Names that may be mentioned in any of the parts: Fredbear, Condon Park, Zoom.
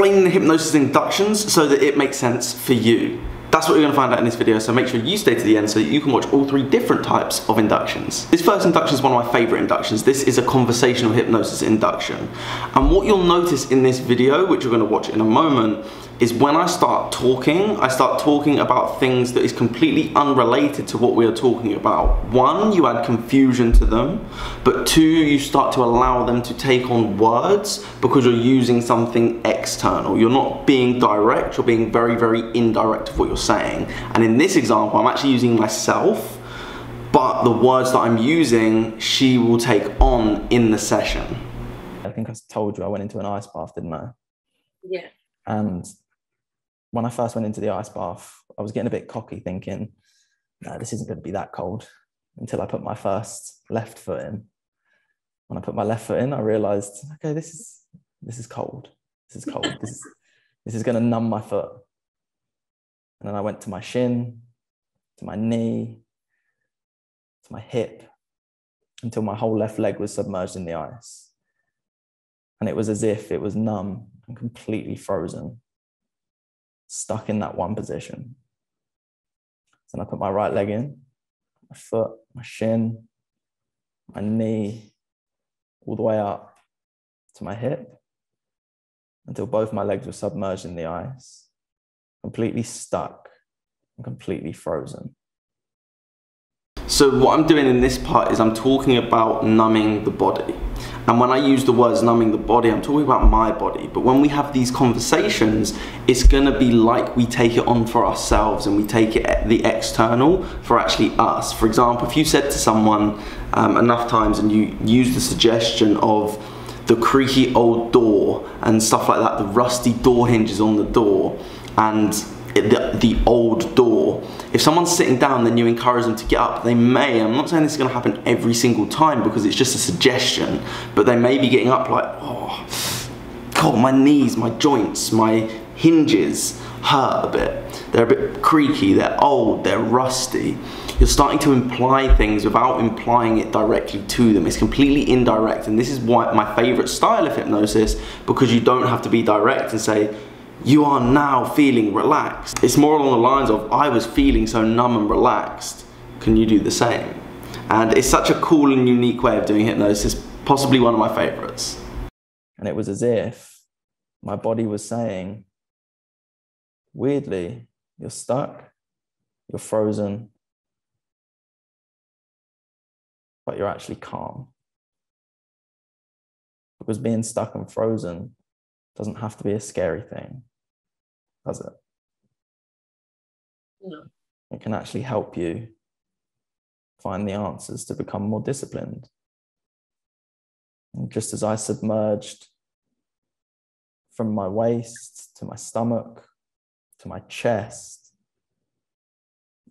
explaining the hypnosis inductions so that it makes sense for you. That's what we're going to find out in this video, so make sure you stay to the end so that you can watch all three different types of inductions. This first induction is one of my favourite inductions. This is a conversational hypnosis induction. And what you'll notice in this video, which you're going to watch in a moment, is when I start talking about things that is completely unrelated to what we are talking about. One, you add confusion to them, but two, you start to allow them to take on words because you're using something external. You're not being direct, you're being very, very indirect of what you're saying. And in this example, I'm actually using myself, but the words that I'm using, she will take on in the session. I think I told you I went into an ice bath, didn't I? Yeah. And when I first went into the ice bath, I was getting a bit cocky thinking, no, this isn't going to be that cold, until I put my first left foot in. When I put my left foot in, I realized, okay, this is cold. This is cold. this is going to numb my foot. And then I went to my shin, to my knee, to my hip, until my whole left leg was submerged in the ice. And it was as if it was numb and completely frozen, stuck in that one position. Then I put my right leg in, my foot, my shin, my knee, all the way up to my hip, until both my legs were submerged in the ice, completely stuck and completely frozen. So what I'm doing in this part is I'm talking about numbing the body. And when I use the words numbing the body, I'm talking about my body. But when we have these conversations, it's going to be like we take it on for ourselves and we take it the external for actually us. For example, if you said to someone enough times and you use the suggestion of the creaky old door and stuff like that, the rusty door hinges on the door, and the old door. If someone's sitting down, then you encourage them to get up. They may, I'm not saying this is going to happen every single time because it's just a suggestion, but they may be getting up like, oh, God, my knees, my joints, my hinges hurt a bit. They're a bit creaky, they're old, they're rusty. You're starting to imply things without implying it directly to them. It's completely indirect, and this is why my favorite style of hypnosis, because you don't have to be direct and say, you are now feeling relaxed. It's more along the lines of, I was feeling so numb and relaxed. Can you do the same? And it's such a cool and unique way of doing hypnosis, possibly one of my favorites. And it was as if my body was saying, weirdly, you're stuck, you're frozen, but you're actually calm. Because being stuck and frozen doesn't have to be a scary thing, does it? No. It can actually help you find the answers to become more disciplined. And just as I submerged from my waist to my stomach to my chest,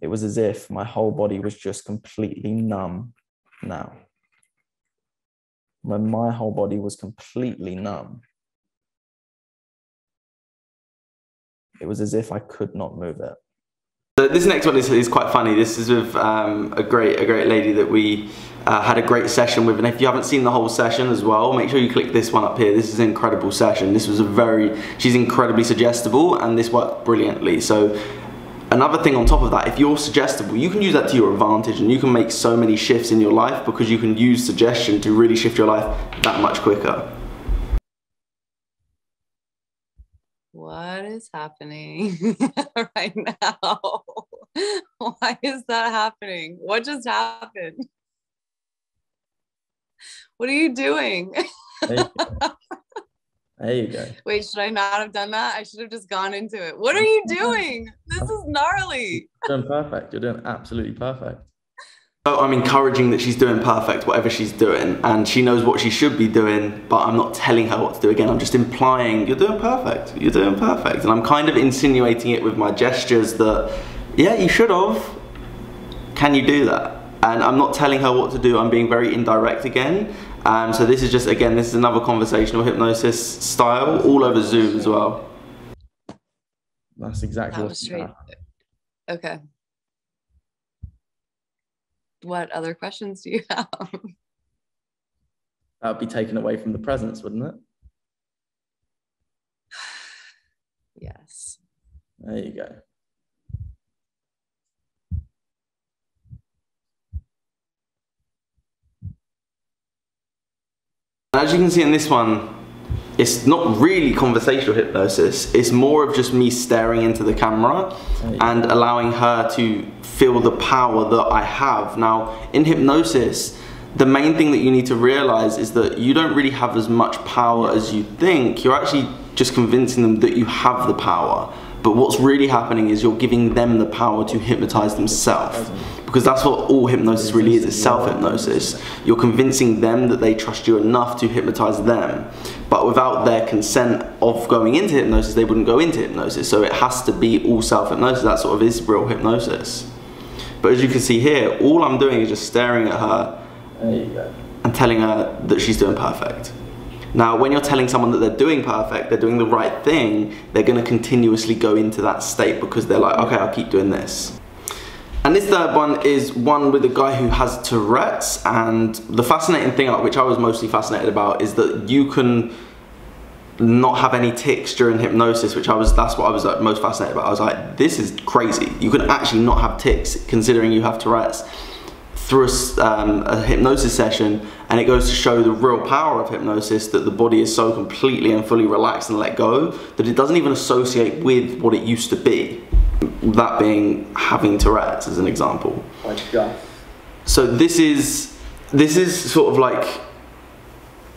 it was as if my whole body was just completely numb now. When my whole body was completely numb, it was as if I could not move it. So this next one is quite funny. This is with a great lady that we had a great session with. And if you haven't seen the whole session as well, make sure you click this one up here. This is an incredible session. This was she's incredibly suggestible, and this worked brilliantly. So another thing on top of that, if you're suggestible, you can use that to your advantage, and you can make so many shifts in your life because you can use suggestion to really shift your life that much quicker. What is happening right now? Why is that happening? What just happened? What are you doing? There you go. Wait, should I not have done that? I should have just gone into it. What are you doing? This is gnarly. You're doing perfect. You're doing absolutely perfect. So I'm encouraging that she's doing perfect, whatever she's doing, and she knows what she should be doing, but I'm not telling her what to do. Again, I'm just implying, you're doing perfect, and I'm kind of insinuating it with my gestures that, yeah, you should have, can you do that? And I'm not telling her what to do, I'm being very indirect again, so this is just, again, this is another conversational hypnosis style, all over Zoom as well. That's exactly what she did. Okay. What other questions do you have? That would be taken away from the presence, wouldn't it? Yes. There you go. As you can see in this one, it's not really conversational hypnosis. It's more of just me staring into the camera and allowing her to feel the power that I have. Now, in hypnosis, the main thing that you need to realize is that you don't really have as much power as you think. You're actually just convincing them that you have the power. But what's really happening is you're giving them the power to hypnotize themselves. Because that's what all hypnosis really is, it's self-hypnosis. You're convincing them that they trust you enough to hypnotize them. But without their consent of going into hypnosis, they wouldn't go into hypnosis. So it has to be all self-hypnosis. That sort of is real hypnosis. But as you can see here, all I'm doing is just staring at her and telling her that she's doing perfect. Now, when you're telling someone that they're doing perfect, they're doing the right thing, they're going to continuously go into that state because they're like, okay, I'll keep doing this. And this third one is one with a guy who has Tourette's, and the fascinating thing, which I was mostly fascinated about, is that you can not have any tics during hypnosis, which that's what I was like, most fascinated about. I was like, this is crazy. You can actually not have tics considering you have Tourette's. Through a hypnosis session, and it goes to show the real power of hypnosis, that the body is so completely and fully relaxed and let go that it doesn't even associate with what it used to be, that being having Tourette's as an example. So this is sort of like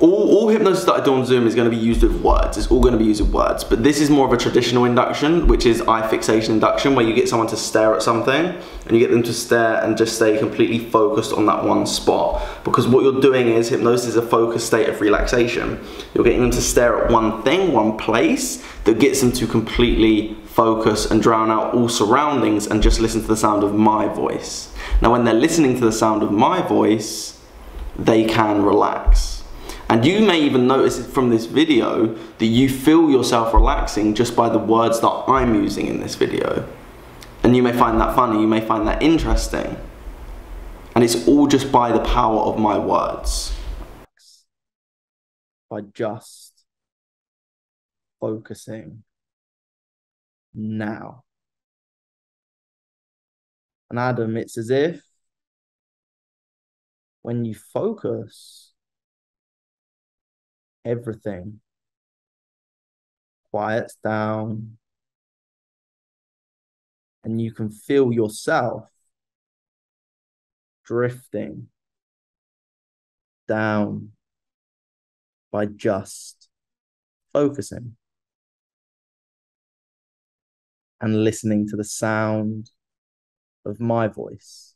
all hypnosis that I do on Zoom is going to be used with words. It's all going to be used with words, but this is more of a traditional induction, which is eye fixation induction, where you get someone to stare at something and you get them to stare and just stay completely focused on that one spot. Because what you're doing is, hypnosis is a focused state of relaxation. You're getting them to stare at one thing, one place, that gets them to completely focus and drown out all surroundings and just listen to the sound of my voice. Now, when they're listening to the sound of my voice, they can relax. And you may even notice from this video that you feel yourself relaxing just by the words that I'm using in this video. And you may find that funny, you may find that interesting. And it's all just by the power of my words. By just focusing now. And Adam, it's as if when you focus, everything quiets down and you can feel yourself drifting down by just focusing and listening to the sound of my voice.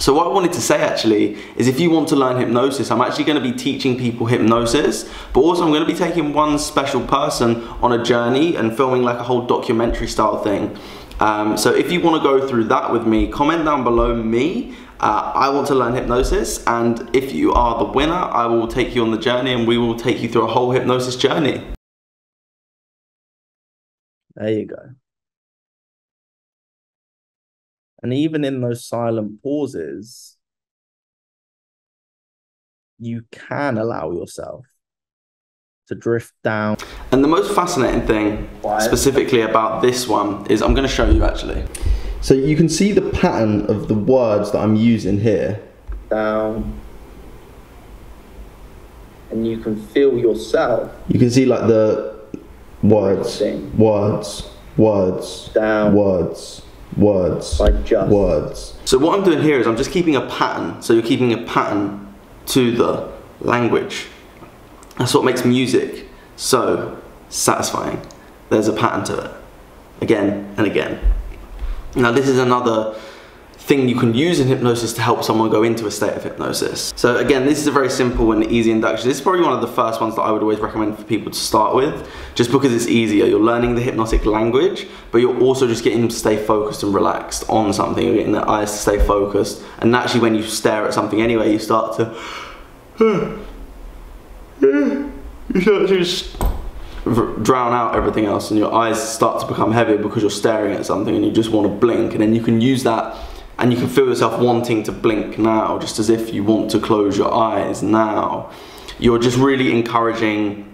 So what I wanted to say actually is, if you want to learn hypnosis, I'm actually going to be teaching people hypnosis, but also I'm going to be taking one special person on a journey and filming like a whole documentary style thing. So if you want to go through that with me, comment down below me. I want to learn hypnosis, and if you are the winner, I will take you on the journey and we will take you through a whole hypnosis journey. There you go. And even in those silent pauses, you can allow yourself to drift down. And the most fascinating thing specifically about this one is, I'm going to show you actually. So you can see the pattern of the words that I'm using here. Down. And you can feel yourself. You can see like the words, words, words, down, words. Words, like just words. So what I'm doing here is I'm just keeping a pattern. So you're keeping a pattern to the language. That's what makes music so satisfying. There's a pattern to it, again and again. Now this is another thing you can use in hypnosis to help someone go into a state of hypnosis. So again, this is a very simple and easy induction. This is probably one of the first ones that I would always recommend for people to start with, just because it's easier. You're learning the hypnotic language, but you're also just getting them to stay focused and relaxed on something. You're getting their eyes to stay focused, and naturally when you stare at something anyway, you start to just drown out everything else, and your eyes start to become heavy because you're staring at something and you just want to blink, and then you can use that. And you can feel yourself wanting to blink now, just as if you want to close your eyes now. You're just really encouraging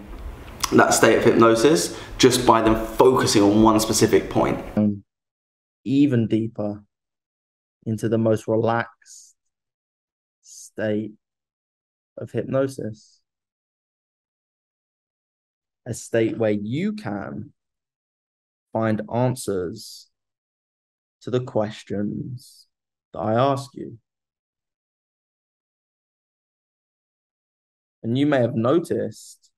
that state of hypnosis just by them focusing on one specific point. Even deeper into the most relaxed state of hypnosis. A state where you can find answers to the questions that I ask you. And you may have noticed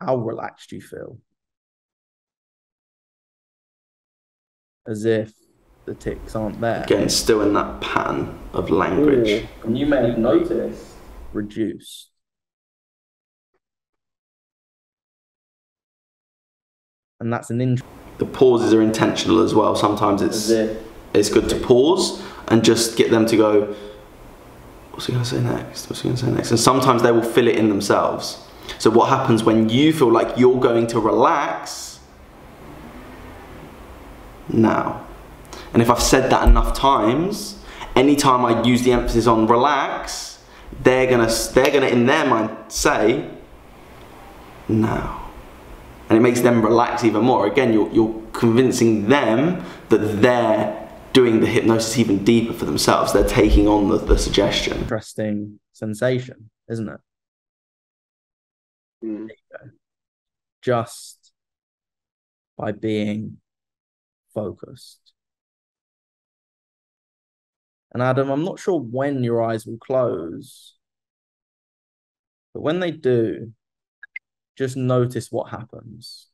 how relaxed you feel. As if the ticks aren't there. Again, still in that pattern of language. Ooh, and you may have noticed reduced. And that's an intro. The pauses are intentional as well. Sometimes it's good to pause and just get them to go, what's he going to say next? What's he going to say next? And sometimes they will fill it in themselves. So what happens when you feel like you're going to relax now? And if I've said that enough times, anytime I use the emphasis on relax, they're gonna in their mind say now. And it makes them relax even more. Again, you're convincing them that they're doing the hypnosis even deeper for themselves. They're taking on the suggestion. Interesting sensation, isn't it? Mm. There you go. Just by being focused. And Adam, I'm not sure when your eyes will close, but when they do, just notice what happens.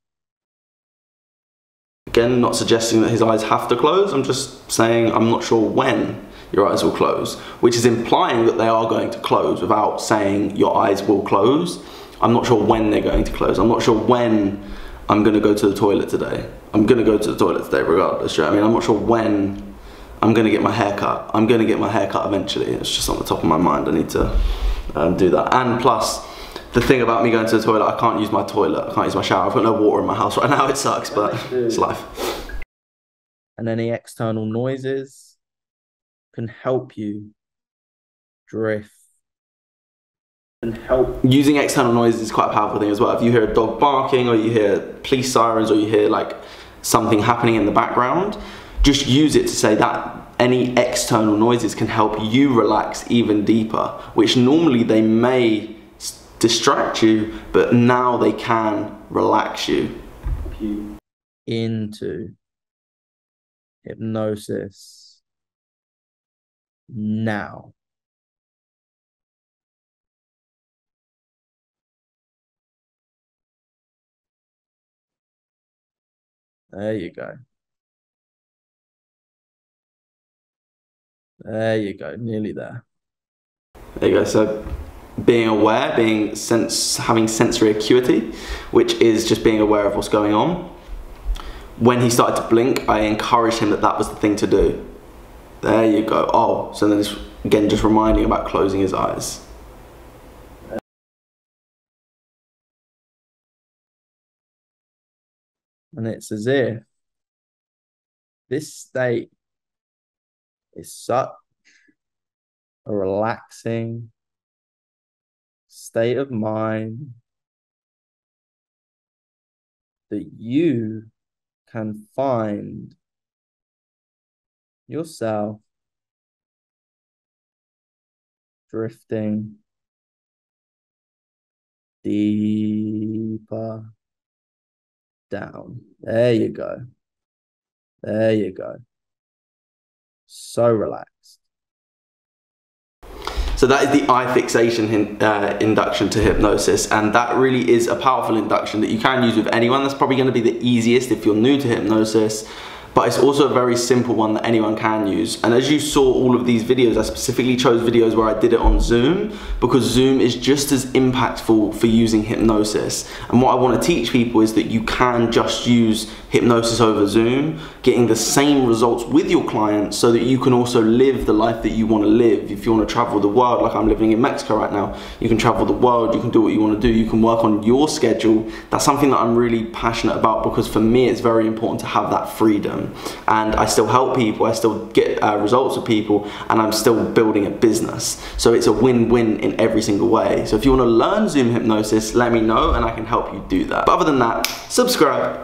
Again, not suggesting that his eyes have to close, I'm just saying I'm not sure when your eyes will close, which is implying that they are going to close without saying your eyes will close. I'm not sure when they're going to close. I'm not sure when I'm going to go to the toilet today. I'm going to go to the toilet today regardless, you know what I mean? I'm not sure when I'm going to get my hair cut. I'm going to get my hair cut eventually. It's just on the top of my mind. I need to do that. And plus, the thing about me going to the toilet, I can't use my toilet, I can't use my shower, I've got no water in my house right now, it sucks, but it's life. And any external noises can help you drift. And help. Using external noises is quite a powerful thing as well. If you hear a dog barking, or you hear police sirens, or you hear like something happening in the background, just use it to say that any external noises can help you relax even deeper, which normally they may distract you, but now they can relax you. Into hypnosis now. There you go. There you go, nearly there. There you go, so being aware, having sensory acuity, which is just being aware of what's going on. When he started to blink, I encouraged him that that was the thing to do. There you go. Oh, so then it's, again, just reminding about closing his eyes. And it's as if this state is such a relaxing state of mind that you can find yourself drifting deeper down. There you go. There you go. So relaxed. So that is the eye fixation induction to hypnosis, and that really is a powerful induction that you can use with anyone. That's probably going to be the easiest if you're new to hypnosis, but it's also a very simple one that anyone can use. And as you saw all of these videos, I specifically chose videos where I did it on Zoom, because Zoom is just as impactful for using hypnosis. And what I want to teach people is that you can just use hypnosis over Zoom, getting the same results with your clients, so that you can also live the life that you want to live. If you want to travel the world, like I'm living in Mexico right now, you can travel the world, you can do what you want to do, you can work on your schedule. That's something that I'm really passionate about, because for me it's very important to have that freedom. them, and I still help people, I still get results with people, and I'm still building a business. So it's a win-win in every single way. So if you want to learn Zoom hypnosis, let me know and I can help you do that. But other than that, subscribe.